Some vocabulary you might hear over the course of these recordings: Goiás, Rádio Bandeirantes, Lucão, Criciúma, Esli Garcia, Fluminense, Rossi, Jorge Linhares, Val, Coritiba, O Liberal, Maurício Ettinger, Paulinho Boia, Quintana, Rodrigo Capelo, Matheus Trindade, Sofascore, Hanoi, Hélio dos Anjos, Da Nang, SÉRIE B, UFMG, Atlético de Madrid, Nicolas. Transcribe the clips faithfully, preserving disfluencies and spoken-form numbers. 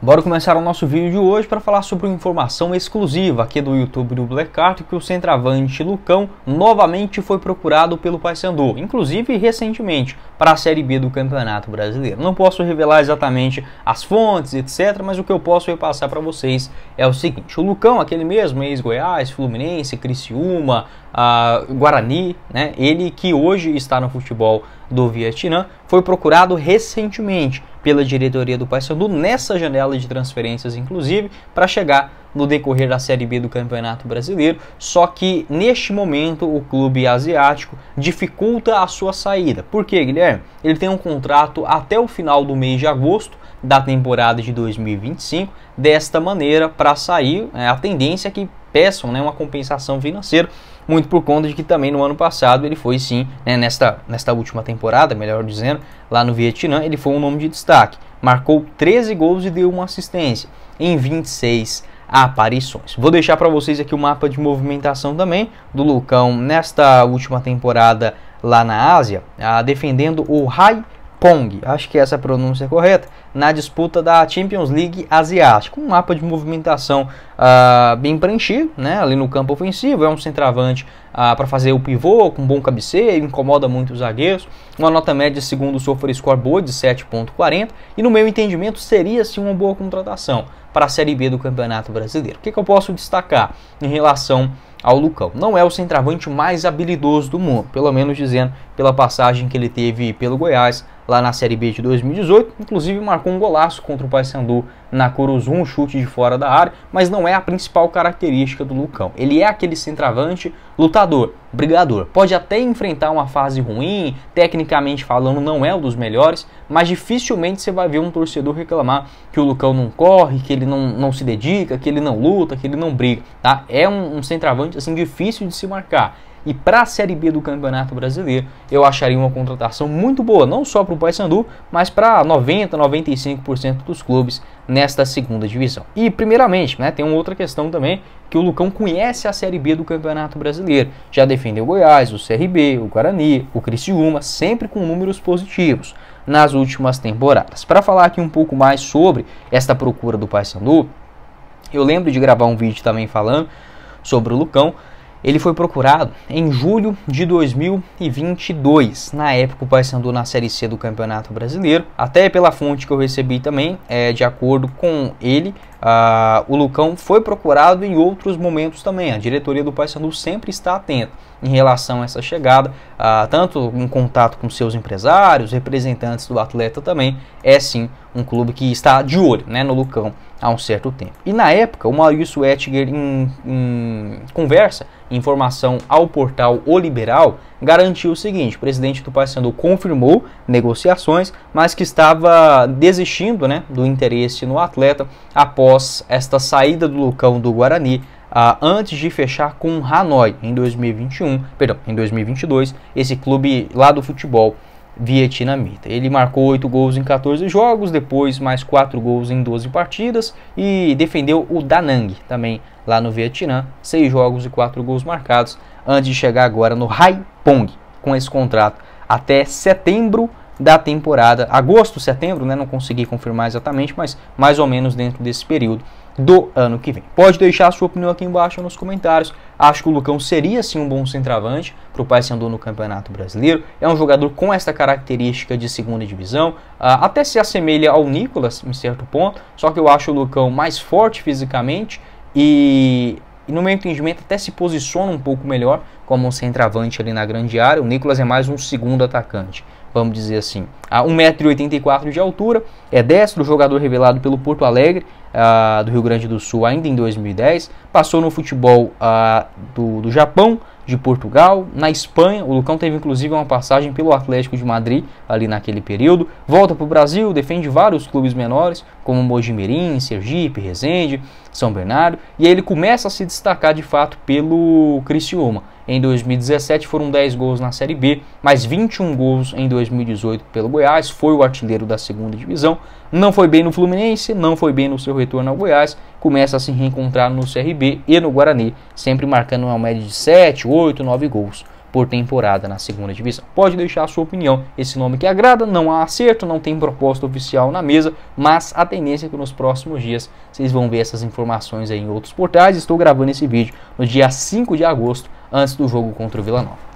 Bora começar o nosso vídeo de hoje para falar sobre uma informação exclusiva aqui do YouTube do Black Card, que o centroavante Lucão novamente foi procurado pelo Paysandu, inclusive recentemente, para a Série B do Campeonato Brasileiro. Não posso revelar exatamente as fontes, etcétera, mas o que eu posso repassar para vocês é o seguinte: o Lucão, aquele mesmo ex-Goiás, Fluminense, Criciúma, uh, Guarani, né, ele que hoje está no futebol do Vietnã, foi procurado recentemente pela diretoria do Paysandu, nessa janela de transferências inclusive, para chegar no decorrer da Série B do Campeonato Brasileiro, só que neste momento o clube asiático dificulta a sua saída. Por quê, Guilherme? Ele tem um contrato até o final do mês de agosto da temporada de dois mil e vinte e cinco, desta maneira, para sair, a tendência é que peçam, né, uma compensação financeira, muito por conta de que também no ano passado ele foi sim, né, nesta, nesta última temporada, melhor dizendo, lá no Vietnã, ele foi um nome de destaque. Marcou treze gols e deu uma assistência em vinte e seis aparições. Vou deixar para vocês aqui o mapa de movimentação também do Lucão nesta última temporada lá na Ásia, ah, defendendo o Hải Phòng, acho que essa é a pronúncia correta, na disputa da Champions League Asiática. Um mapa de movimentação ah, bem preenchido, né, ali no campo ofensivo, é um centroavante ah, para fazer o pivô, com um bom cabeceio, incomoda muito os zagueiros, uma nota média segundo o Sofascore boa de sete ponto quarenta, e no meu entendimento seria sim uma boa contratação para a Série B do Campeonato Brasileiro. O que, que eu posso destacar em relação ao Lucão? Não é o centroavante mais habilidoso do mundo, pelo menos dizendo pela passagem que ele teve pelo Goiás lá na Série B de dois mil e dezoito, inclusive marcou um golaço contra o Paysandu na Coruzum, um chute de fora da área, mas não é a principal característica do Lucão. Ele é aquele centroavante lutador, brigador, pode até enfrentar uma fase ruim, tecnicamente falando não é um dos melhores, mas dificilmente você vai ver um torcedor reclamar que o Lucão não corre, que ele não, não se dedica, que ele não luta, que ele não briga, tá? É um, um centroavante assim, difícil de se marcar. E para a Série B do Campeonato Brasileiro, eu acharia uma contratação muito boa, não só para o Paysandu, mas para noventa, noventa e cinco por cento dos clubes nesta segunda divisão. E primeiramente, né, tem uma outra questão também, que o Lucão conhece a Série B do Campeonato Brasileiro. Já defendeu o Goiás, o C R B, o Guarani, o Criciúma, sempre com números positivos nas últimas temporadas. Para falar aqui um pouco mais sobre esta procura do Paysandu, eu lembro de gravar um vídeo também falando sobre o Lucão. Ele foi procurado em julho de dois mil e vinte e dois, na época o Paysandu na Série C do Campeonato Brasileiro. Até pela fonte que eu recebi também, é, de acordo com ele, uh, o Lucão foi procurado em outros momentos também. A diretoria do Paysandu sempre está atenta em relação a essa chegada, uh, tanto em contato com seus empresários, representantes do atleta também. É sim um clube que está de olho, né, no Lucão há um certo tempo. E na época, o Maurício Ettinger, em, em conversa, informação ao portal O Liberal, garantiu o seguinte: o presidente do Paysandu confirmou negociações, mas que estava desistindo, né, do interesse no atleta após esta saída do Lucão do Guarani, ah, antes de fechar com o Hanoi em dois mil e vinte e um, perdão, em dois mil e vinte e dois, esse clube lá do futebol vietnamita. Ele marcou oito gols em quatorze jogos, depois mais quatro gols em doze partidas, e defendeu o Da Nang também lá no Vietnã, seis jogos e quatro gols marcados, antes de chegar agora no Hải Phòng, com esse contrato até setembro da temporada, agosto, setembro, né, não consegui confirmar exatamente, mas mais ou menos dentro desse período do ano que vem. Pode deixar a sua opinião aqui embaixo nos comentários. Acho que o Lucão seria sim um bom centroavante para o Paysandu no Campeonato Brasileiro. É um jogador com esta característica de segunda divisão, até se assemelha ao Nicolas em certo ponto, só que eu acho o Lucão mais forte fisicamente e, e no meu entendimento até se posiciona um pouco melhor como um centroavante ali na grande área. O Nicolas é mais um segundo atacante, vamos dizer assim. A um metro e oitenta e quatro de altura, é destro, jogador revelado pelo Porto Alegre, uh, do Rio Grande do Sul, ainda em dois mil e dez. Passou no futebol uh, do, do Japão, de Portugal, na Espanha. O Lucão teve inclusive uma passagem pelo Atlético de Madrid ali naquele período. Volta para o Brasil, defende vários clubes menores, como Mojimirim, Sergipe, Resende, São Bernardo. E aí ele começa a se destacar de fato pelo Criciúma. Em dois mil e dezessete foram dez gols na Série B, mais vinte e um gols em dois mil e dezoito pelo Goiás, foi o artilheiro da segunda divisão. Não foi bem no Fluminense, não foi bem no seu retorno ao Goiás, começa a se reencontrar no C R B e no Guarani, sempre marcando uma média de sete, oito, nove gols por temporada na segunda divisão. Pode deixar a sua opinião. Esse nome que agrada, não há acerto, não tem proposta oficial na mesa, mas a tendência é que nos próximos dias vocês vão ver essas informações aí em outros portais. Estou gravando esse vídeo no dia cinco de agosto, antes do jogo contra o Vila Nova.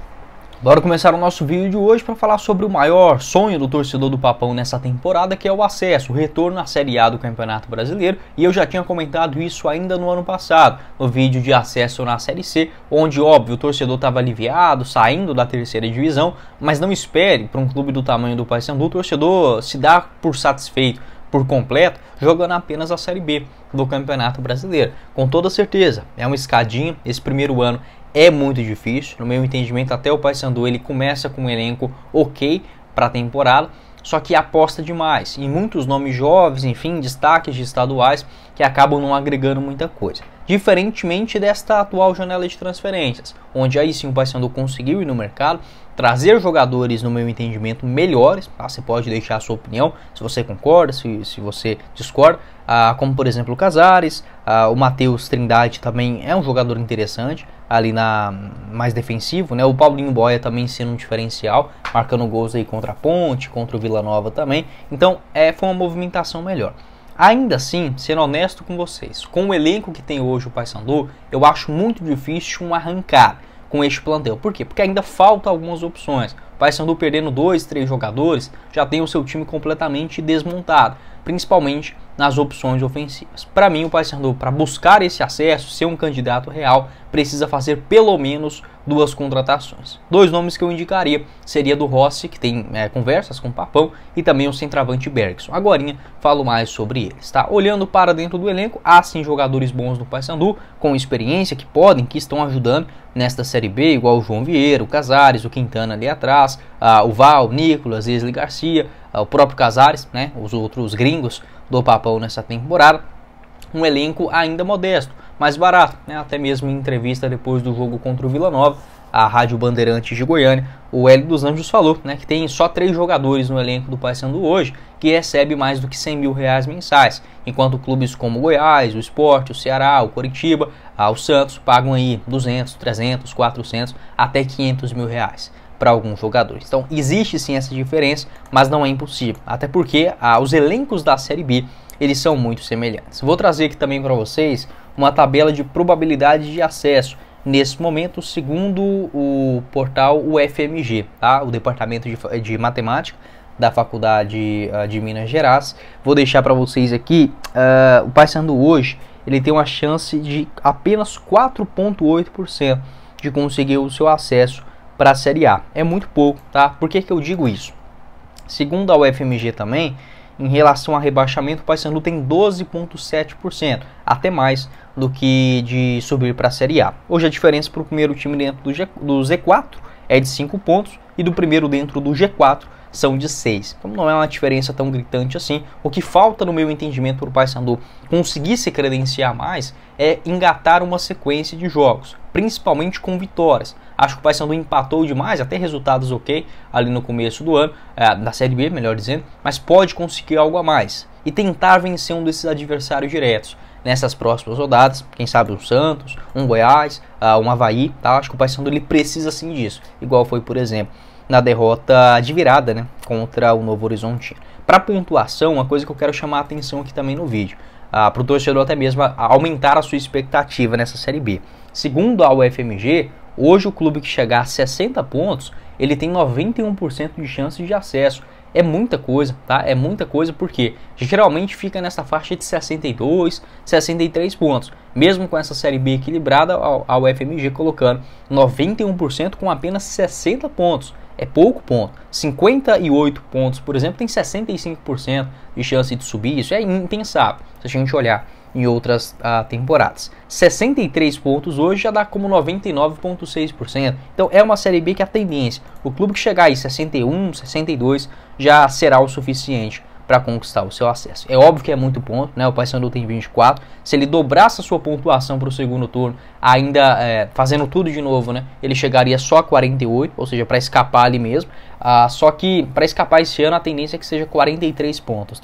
Bora começar o nosso vídeo de hoje para falar sobre o maior sonho do torcedor do Papão nessa temporada, que é o acesso, o retorno à Série A do Campeonato Brasileiro, e eu já tinha comentado isso ainda no ano passado, no vídeo de acesso na Série C, onde, óbvio, o torcedor estava aliviado, saindo da terceira divisão, mas não espere para um clube do tamanho do Paysandu, o torcedor se dá por satisfeito por completo, jogando apenas a Série B do Campeonato Brasileiro. Com toda certeza, é uma escadinha, esse primeiro ano é muito difícil, no meu entendimento até o Paysandu ele começa com um elenco ok para a temporada, só que aposta demais em muitos nomes jovens, enfim, destaques de estaduais que acabam não agregando muita coisa. Diferentemente desta atual janela de transferências, onde aí sim o Paysandu conseguiu ir no mercado, trazer jogadores, no meu entendimento, melhores, tá? Você pode deixar a sua opinião, se você concorda, se, se você discorda, ah, como por exemplo o Cazares, ah, o Matheus Trindade também é um jogador interessante, ali na mais defensivo, né? O Paulinho Boia também sendo um diferencial, marcando gols aí contra a Ponte, contra o Vila Nova também, então é, foi uma movimentação melhor. Ainda assim, sendo honesto com vocês, com o elenco que tem hoje o Paysandu, eu acho muito difícil um arrancar com este plantel. Por quê? Porque ainda falta algumas opções. O Paysandu perdendo dois, três jogadores, já tem o seu time completamente desmontado, principalmente nas opções ofensivas. Para mim, o Paysandu, para buscar esse acesso, ser um candidato real, precisa fazer pelo menos duas contratações. Dois nomes que eu indicaria seria do Rossi, que tem é, conversas com o Papão, e também o centroavante Bergson. Agorinha falo mais sobre eles, tá? Olhando para dentro do elenco, há sim jogadores bons do Paysandu, com experiência, que podem, que estão ajudando nesta Série B, igual o João Vieira, o Cazares, o Quintana ali atrás, ah, o Val, o Nicolas, Esli Garcia, ah, o próprio Cazares, né? Os outros gringos do Papão nessa temporada. Um elenco ainda modesto, mais barato, né? Até mesmo em entrevista depois do jogo contra o Vila Nova, a Rádio Bandeirantes de Goiânia, o Hélio dos Anjos falou, né, que tem só três jogadores no elenco do Paysandu hoje que recebe mais do que cem mil reais mensais, enquanto clubes como o Goiás, o Sport, o Ceará, o Coritiba, ah, o Santos pagam aí duzentos, trezentos, quatrocentos até quinhentos mil reais para alguns jogadores. Então existe sim essa diferença, mas não é impossível, até porque ah, os elencos da Série B eles são muito semelhantes. Vou trazer aqui também para vocês uma tabela de probabilidade de acesso nesse momento, segundo o portal U F M G, tá? O Departamento de, de Matemática da Faculdade uh, de Minas Gerais. Vou deixar para vocês aqui, uh, o Paysandu hoje ele tem uma chance de apenas quatro vírgula oito por cento de conseguir o seu acesso para a Série A. É muito pouco, tá? Por que que eu digo isso? Segundo a U F M G também, em relação a rebaixamento, o Paysandu tem doze vírgula sete por cento, até mais do que de subir para a Série A. Hoje a diferença para o primeiro time dentro do, G, do Z quatro é de cinco pontos e do primeiro dentro do G quatro são de seis. Então não é uma diferença tão gritante assim. O que falta, no meu entendimento, para o Paysandu conseguir se credenciar mais é engatar uma sequência de jogos, principalmente com vitórias. Acho que o Paysandu empatou demais, até resultados ok ali no começo do ano, é, da Série B, melhor dizendo, mas pode conseguir algo a mais e tentar vencer um desses adversários diretos nessas próximas rodadas, quem sabe um Santos, um Goiás, uh, um Avaí, tá? Acho que o Paysandu ele precisa sim disso, igual foi, por exemplo, na derrota de virada, né, contra o Novo Horizontino. Para pontuação, uma coisa que eu quero chamar a atenção aqui também no vídeo, uh, para o torcedor até mesmo aumentar a sua expectativa nessa Série B. Segundo a U F M G, hoje o clube que chegar a sessenta pontos, ele tem noventa e um por cento de chance de acesso. É muita coisa, tá? É muita coisa porque geralmente fica nessa faixa de sessenta e dois, sessenta e três pontos. Mesmo com essa Série B equilibrada, a U F M G colocando noventa e um por cento com apenas sessenta pontos. É pouco ponto. cinquenta e oito pontos, por exemplo, tem sessenta e cinco por cento de chance de subir. Isso é impensável se a gente olhar em outras ah, temporadas. sessenta e três pontos hoje já dá como noventa e nove vírgula seis por cento. Então é uma Série B que a tendência, o clube que chegar aí sessenta e um, sessenta e dois, já será o suficiente para conquistar o seu acesso. É óbvio que é muito ponto, né? O Paysandu tem vinte e quatro. Se ele dobrasse a sua pontuação para o segundo turno, ainda é, fazendo tudo de novo, né, ele chegaria só a quarenta e oito, ou seja, para escapar ali mesmo. Ah, só que para escapar esse ano a tendência é que seja quarenta e três pontos.